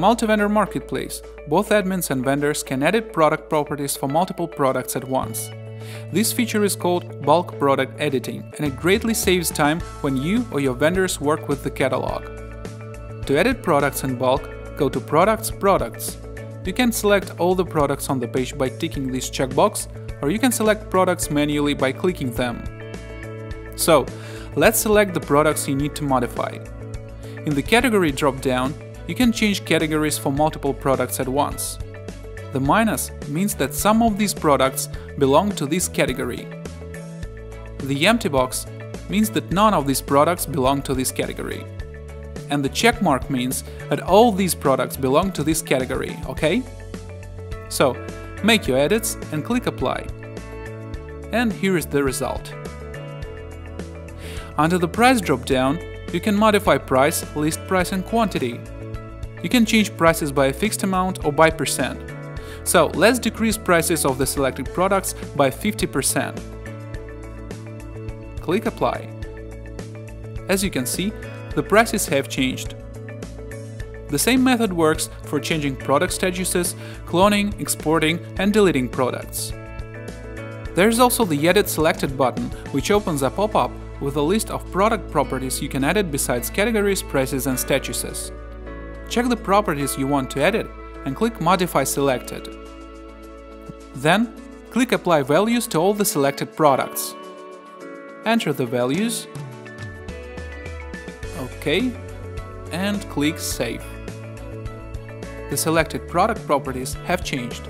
multi-vendor marketplace, both admins and vendors can edit product properties for multiple products at once. This feature is called bulk product editing, and it greatly saves time when you or your vendors work with the catalog. To edit products in bulk, go to Products, Products. You can select all the products on the page by ticking this checkbox, or you can select products manually by clicking them. So, let's select the products you need to modify. In the Category drop-down, you can change categories for multiple products at once. The minus means that some of these products belong to this category. The empty box means that none of these products belong to this category. And the check mark means that all these products belong to this category, okay? So, make your edits and click Apply. And here is the result. Under the Price drop-down, you can modify price, list price and quantity. You can change prices by a fixed amount or by %. So, let's decrease prices of the selected products by 50%. Click Apply. As you can see, the prices have changed. The same method works for changing product statuses, cloning, exporting and deleting products. There is also the Edit Selected button, which opens a pop-up with a list of product properties you can edit besides categories, prices and statuses. Check the properties you want to edit and click Modify Selected. Then, click Apply values to all the selected products. Enter the values, OK, and click Save. The selected product properties have changed.